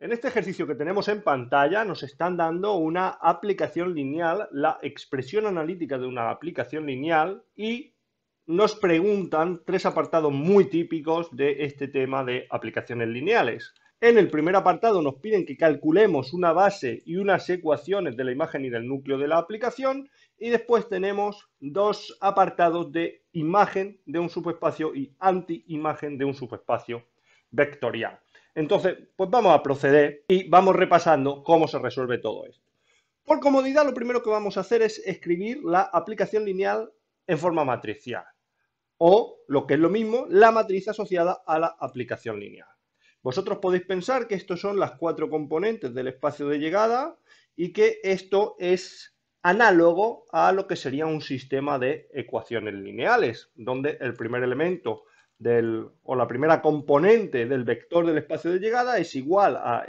En este ejercicio que tenemos en pantalla nos están dando una aplicación lineal, la expresión analítica de una aplicación lineal, y nos preguntan tres apartados muy típicos de este tema de aplicaciones lineales. En el primer apartado nos piden que calculemos una base y unas ecuaciones de la imagen y del núcleo de la aplicación, y después tenemos dos apartados de imagen de un subespacio y antiimagen de un subespacio vectorial. Entonces, pues vamos a proceder y vamos repasando cómo se resuelve todo esto. Por comodidad, lo primero que vamos a hacer es escribir la aplicación lineal en forma matricial, o, lo que es lo mismo, la matriz asociada a la aplicación lineal. Vosotros podéis pensar que estos son las cuatro componentes del espacio de llegada y que esto es análogo a lo que sería un sistema de ecuaciones lineales, donde el primer elemento o la primera componente del vector del espacio de llegada es igual a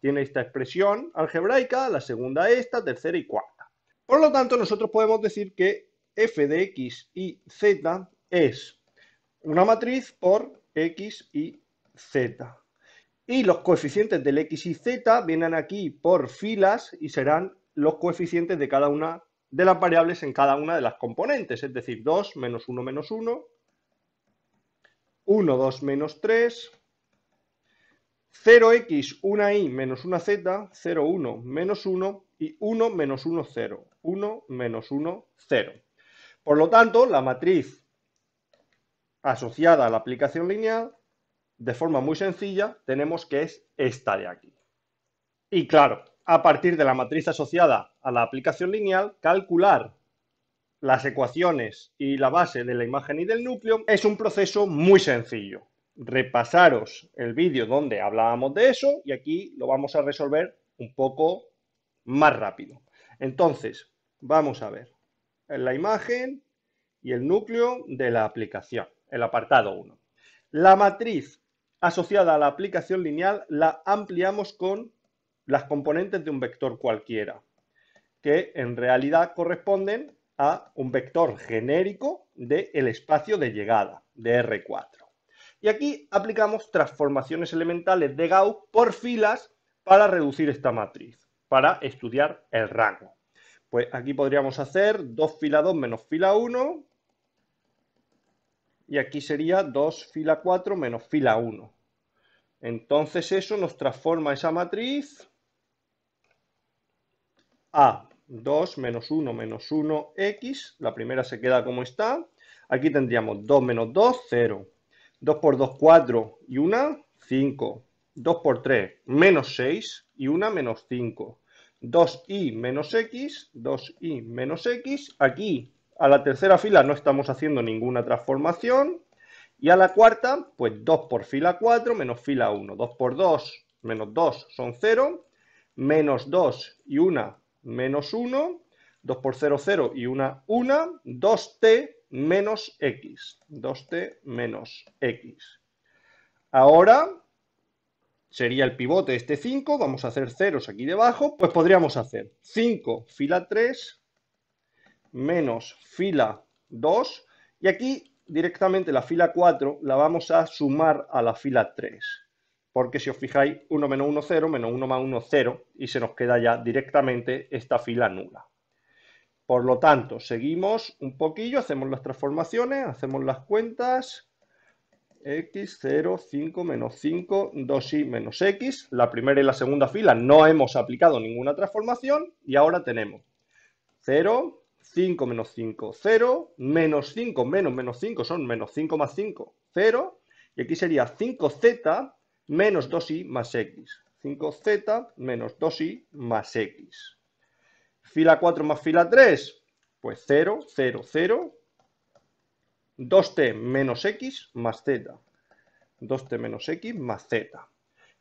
tiene esta expresión algebraica, la segunda esta, tercera y cuarta. Por lo tanto, nosotros podemos decir que f de x y z es una matriz por x y z. Y los coeficientes del x y z vienen aquí por filas y serán los coeficientes de cada una de las variables en cada una de las componentes, es decir, 2 menos 1 menos 1, 1, 2 menos 3, 0x, 1y menos 1z, 0, 1 menos 1 y 1 menos 1, 0, 1 menos 1, 0. Por lo tanto, la matriz asociada a la aplicación lineal, de forma muy sencilla, tenemos que es esta de aquí. Y claro, a partir de la matriz asociada a la aplicación lineal, calcular las ecuaciones y la base de la imagen y del núcleo es un proceso muy sencillo. Repasaros el vídeo donde hablábamos de eso y aquí lo vamos a resolver un poco más rápido. Entonces, vamos a ver la imagen y el núcleo de la aplicación, el apartado 1. La matriz asociada a la aplicación lineal la ampliamos con las componentes de un vector cualquiera, que en realidad corresponden a un vector genérico del espacio de llegada, de R4. Y aquí aplicamos transformaciones elementales de Gauss por filas para reducir esta matriz, para estudiar el rango. Pues aquí podríamos hacer 2 fila 2 menos fila 1, y aquí sería 2 fila 4 menos fila 1. Entonces eso nos transforma esa matriz a 2 menos 1 menos 1x. La primera se queda como está. Aquí tendríamos 2 menos 2, 0. 2 por 2, 4 y 1, 5. 2 por 3, menos 6 y 1, menos 5. 2y menos x, 2y menos x. Aquí a la tercera fila no estamos haciendo ninguna transformación. Y a la cuarta, pues 2 por fila 4 menos fila 1. 2 por 2 menos 2 son 0. Menos 2 y 1 menos 1. 2 por 0, 0 y 1, 1. 2t menos x. 2t menos x. Ahora sería el pivote este 5. Vamos a hacer ceros aquí debajo. Pues podríamos hacer 5 fila 3 menos fila 2. Y aquí directamente la fila 4 la vamos a sumar a la fila 3, porque si os fijáis 1 menos 1, 0, menos 1 más 1, 0, y se nos queda ya directamente esta fila nula. Por lo tanto, seguimos un poquillo, hacemos las transformaciones, hacemos las cuentas, x, 0, 5, menos 5, 2y menos x, la primera y la segunda fila no hemos aplicado ninguna transformación, y ahora tenemos 0, 5 menos 5, 0, menos 5 menos 5 son menos 5 más 5, 0, y aquí sería 5z menos 2y más x, 5z menos 2y más x. Fila 4 más fila 3, pues 0, 0, 0, 2t menos x más z, 2t menos x más z.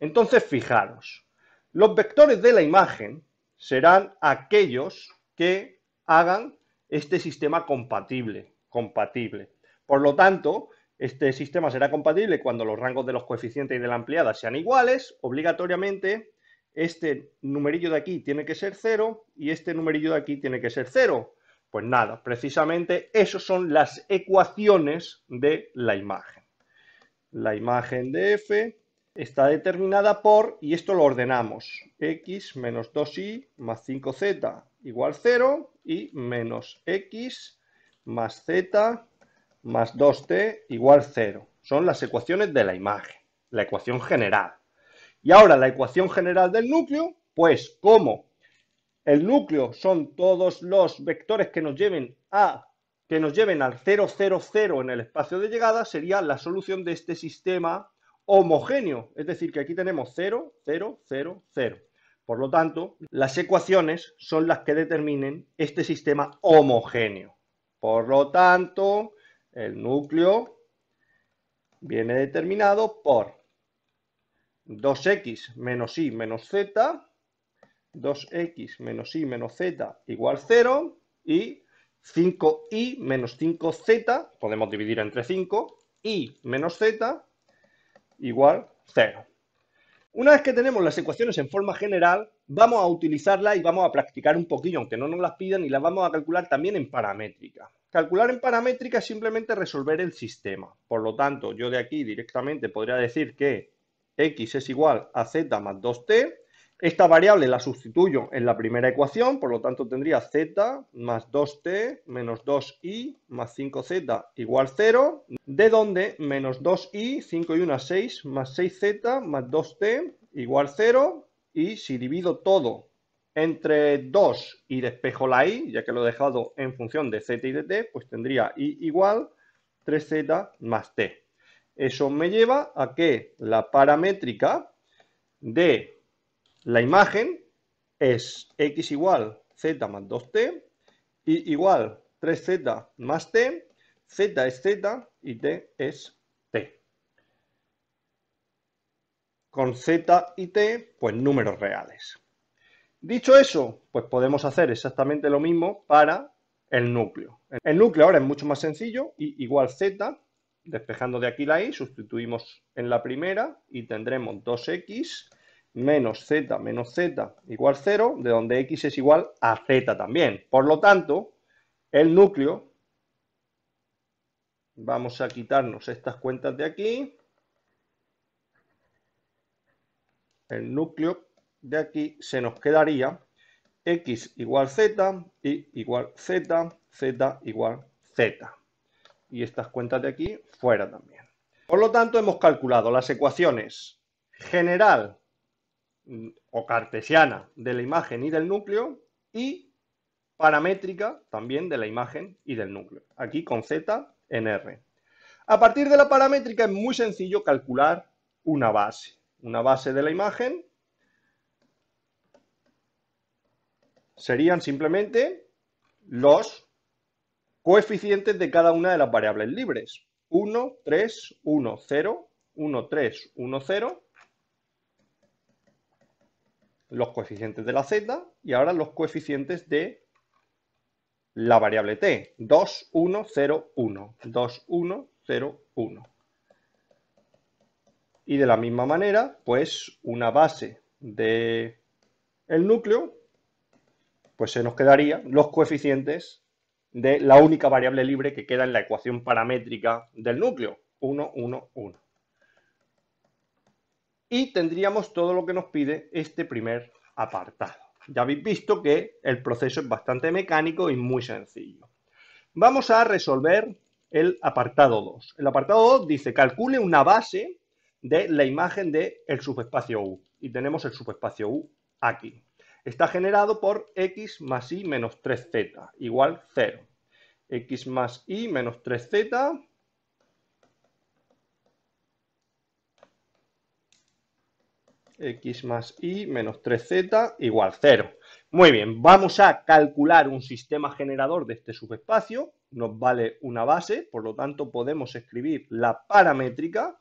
Entonces, fijaros, los vectores de la imagen serán aquellos que hagan este sistema compatible. Por lo tanto, este sistema será compatible cuando los rangos de los coeficientes y de la ampliada sean iguales. Obligatoriamente, este numerillo de aquí tiene que ser 0 y este numerillo de aquí tiene que ser 0. Pues nada, precisamente esas son las ecuaciones de la imagen. La imagen de f está determinada por, y esto lo ordenamos, x menos 2y más 5z igual 0 y menos x más z más 2t igual 0. Son las ecuaciones de la imagen, la ecuación general. Y ahora la ecuación general del núcleo, pues como el núcleo son todos los vectores que nos lleven a que nos lleven al 0, 0, 0 en el espacio de llegada, sería la solución de este sistema homogéneo. Es decir, que aquí tenemos 0, 0, 0, 0. Por lo tanto, las ecuaciones son las que determinen este sistema homogéneo. Por lo tanto, el núcleo viene determinado por 2x menos y menos z, 2x menos y menos z igual 0 y 5i menos 5z, podemos dividir entre 5, y menos z igual 0. Una vez que tenemos las ecuaciones en forma general, vamos a utilizarlas y vamos a practicar un poquillo, aunque no nos las pidan, y las vamos a calcular también en paramétrica. Calcular en paramétrica es simplemente resolver el sistema. Por lo tanto, yo de aquí directamente podría decir que x es igual a z más 2t. Esta variable la sustituyo en la primera ecuación, por lo tanto tendría z más 2t menos 2i más 5z igual 0, de donde menos 2i, 5 y 1, 6, más 6z más 2t igual 0, y si divido todo entre 2 y despejo la i, ya que lo he dejado en función de z y de t, pues tendría i igual 3z más t. Eso me lleva a que la paramétrica de la imagen es x igual z más 2t, y igual 3z más t, z es z y t es t. Con z y t, pues números reales. Dicho eso, pues podemos hacer exactamente lo mismo para el núcleo. El núcleo ahora es mucho más sencillo, y igual z, despejando de aquí la i, sustituimos en la primera y tendremos 2x menos z igual 0, de donde x es igual a z también. Por lo tanto, el núcleo, vamos a quitarnos estas cuentas de aquí, el núcleo de aquí se nos quedaría x igual z, y igual z, z igual z. Y estas cuentas de aquí fuera también. Por lo tanto, hemos calculado las ecuaciones general o cartesiana de la imagen y del núcleo, y paramétrica también de la imagen y del núcleo, aquí con z en R. A partir de la paramétrica es muy sencillo calcular una base de la imagen serían simplemente los coeficientes de cada una de las variables libres, 1, 3, 1, 0, 1, 3, 1, 0, los coeficientes de la z, y ahora los coeficientes de la variable t, 2, 1, 0, 1, 2, 1, 0, 1. Y de la misma manera, pues una base del núcleo, pues se nos quedaría los coeficientes de la única variable libre que queda en la ecuación paramétrica del núcleo, 1, 1, 1. Y tendríamos todo lo que nos pide este primer apartado. Ya habéis visto que el proceso es bastante mecánico y muy sencillo. Vamos a resolver el apartado 2. El apartado 2 dice, calcule una base de la imagen del subespacio U. Y tenemos el subespacio U aquí. Está generado por x más y menos 3z igual 0. X más y menos 3z... x más y menos 3z igual 0. Muy bien, vamos a calcular un sistema generador de este subespacio. Nos vale una base, por lo tanto podemos escribir la paramétrica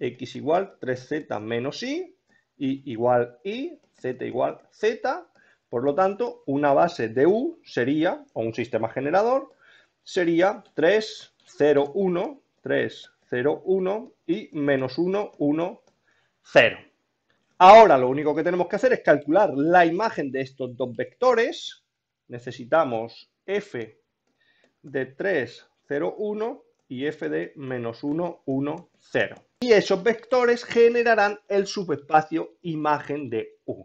x igual 3z menos y igual y, z igual z. Por lo tanto, una base de U sería, o un sistema generador, sería 3, 0, 1, 3, 0, 1 y menos 1, 1, 0. Ahora lo único que tenemos que hacer es calcular la imagen de estos dos vectores. Necesitamos f de 3, 0, 1 y f de menos 1, 1, 0. y esos vectores generarán el subespacio imagen de U.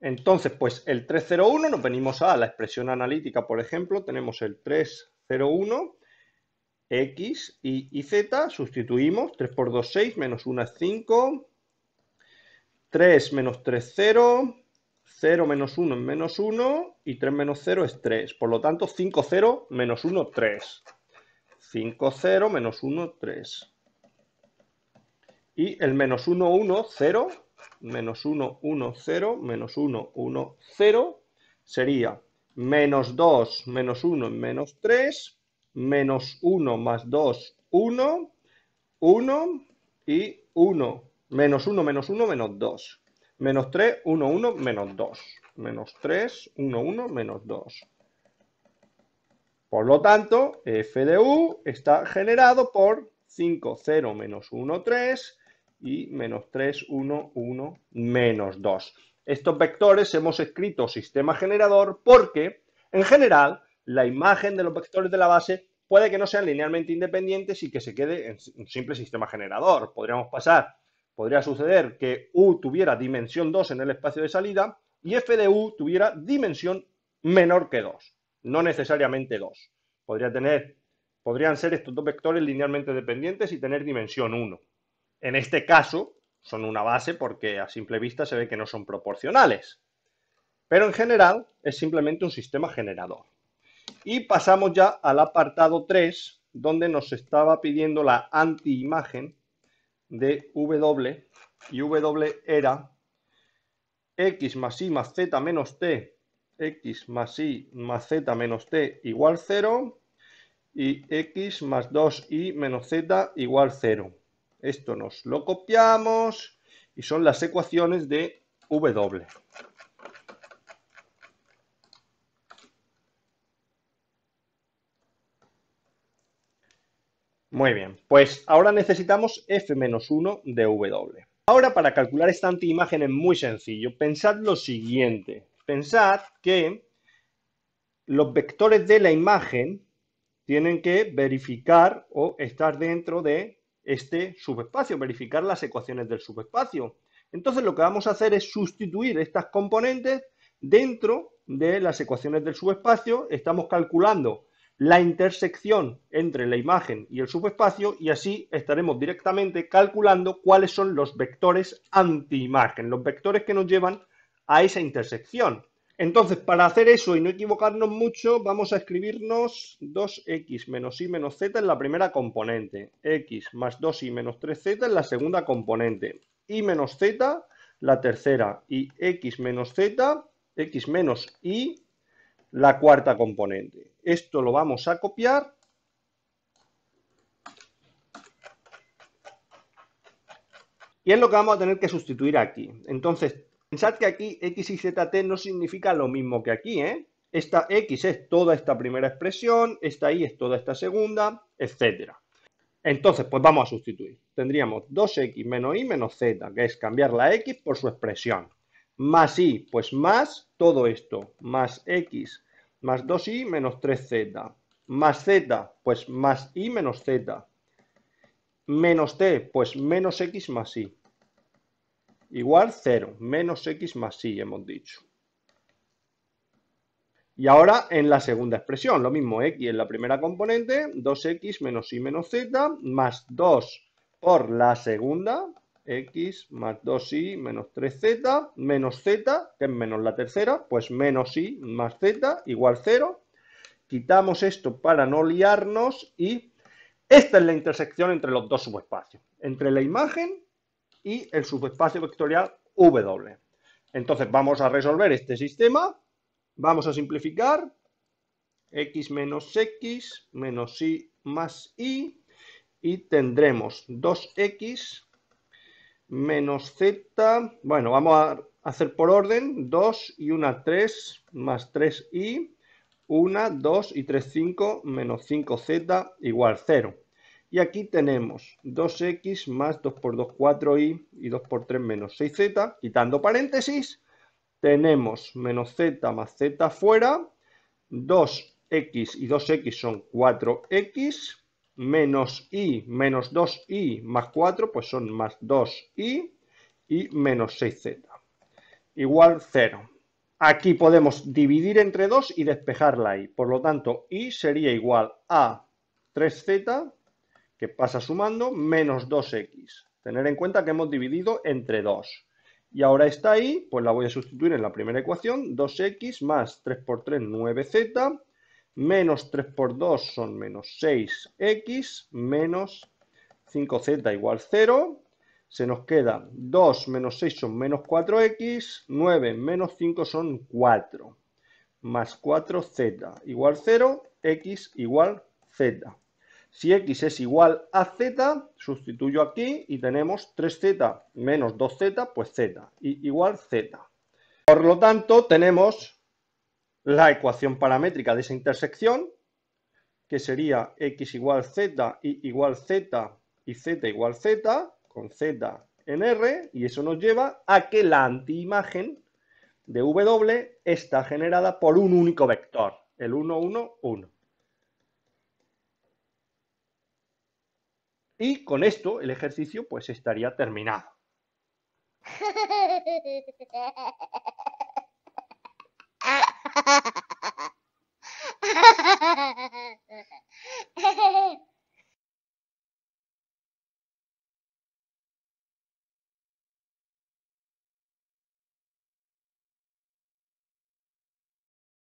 Entonces, pues el 3,0,1, nos venimos a la expresión analítica, por ejemplo, tenemos el 3,0,1, X, Y y Z, sustituimos, 3 por 2, 6, menos 1 es 5, 3 menos 3, 0, 0 menos 1 es menos 1 y 3 menos 0 es 3, por lo tanto 5, 0 menos 1, 3, 5, 0 menos 1, 3. Y el menos 1, 1, 0, menos 1, 1, 0, menos 1, 1, 0, sería menos 2, menos 1, menos 3, menos 1, más 2, 1, 1 y 1, menos 1, menos 1, menos 2, menos 3, 1, 1, menos 2, menos 3, 1, 1, menos 2. Por lo tanto, f de u está generado por 5, 0, menos 1, 3, y menos 3, 1, 1, menos 2. Estos vectores hemos escrito sistema generador porque, en general, la imagen de los vectores de la base puede que no sean linealmente independientes y que se quede en un simple sistema generador. Podría suceder que U tuviera dimensión 2 en el espacio de salida y F de U tuviera dimensión menor que 2, no necesariamente 2. Podrían ser estos dos vectores linealmente dependientes y tener dimensión 1. En este caso, son una base porque a simple vista se ve que no son proporcionales. Pero en general, es simplemente un sistema generador. Y pasamos ya al apartado 3, donde nos estaba pidiendo la antiimagen de W, y W era x más y más z menos t, x más y más z menos t igual 0, y x más 2y menos z igual 0. Esto nos lo copiamos y son las ecuaciones de W. Muy bien, pues ahora necesitamos f-1 de W. Ahora, para calcular esta antiimagen es muy sencillo. Pensad lo siguiente. Pensad que los vectores de la imagen tienen que verificar o estar dentro de este subespacio, verificar las ecuaciones del subespacio. Entonces lo que vamos a hacer es sustituir estas componentes dentro de las ecuaciones del subespacio. Estamos calculando la intersección entre la imagen y el subespacio y así estaremos directamente calculando cuáles son los vectores antiimagen, los vectores que nos llevan a esa intersección. Entonces, para hacer eso y no equivocarnos mucho, vamos a escribirnos 2x menos y menos z en la primera componente, x más 2y menos 3z en la segunda componente, y menos z la tercera, y x menos z, x menos y la cuarta componente. Esto lo vamos a copiar y es lo que vamos a tener que sustituir aquí. Entonces, pensad que aquí x y zt no significa lo mismo que aquí, ¿eh? Esta x es toda esta primera expresión, esta y es toda esta segunda, etc. Entonces, pues vamos a sustituir. Tendríamos 2x menos y menos z, que es cambiar la x por su expresión. Más y, pues más todo esto, más x más 2y menos 3z. Más z, pues más y menos z. Menos t, pues menos x más y. Igual 0, menos x más y, hemos dicho. Y ahora en la segunda expresión, lo mismo, x en la primera componente, 2x menos y menos z, más 2 por la segunda, x más 2y menos 3z, menos z, que es menos la tercera, pues menos y más z, igual 0. Quitamos esto para no liarnos y esta es la intersección entre los dos subespacios, entre la imagen y el subespacio vectorial W. Entonces vamos a resolver este sistema, vamos a simplificar, x menos y más y tendremos 2x menos z, bueno, vamos a hacer por orden, 2 y 1, 3, más 3y, 1, 2 y 3, 5, menos 5z igual 0. Y aquí tenemos 2x más 2 por 2, 4y y 2 por 3 menos 6z. Quitando paréntesis, tenemos menos z más z fuera. 2x y 2x son 4x menos i menos 2i más 4, pues son más 2i y menos 6z. Igual 0. Aquí podemos dividir entre 2 y despejar la i. Por lo tanto, i sería igual a 3z, que pasa sumando, menos 2x. Tener en cuenta que hemos dividido entre 2. Y ahora esta i, pues la voy a sustituir en la primera ecuación. 2x más 3 por 3, 9z, menos 3 por 2 son menos 6x, menos 5z igual 0. Se nos queda 2 menos 6 son menos 4x, 9 menos 5 son 4, más 4z igual 0, x igual z. Si x es igual a z, sustituyo aquí y tenemos 3z menos 2z, pues z, y igual z. Por lo tanto, tenemos la ecuación paramétrica de esa intersección, que sería x igual z, y igual z, y z igual z, con z en R, y eso nos lleva a que la antiimagen de W está generada por un único vector, el 1, 1, 1. Y con esto el ejercicio pues estaría terminado.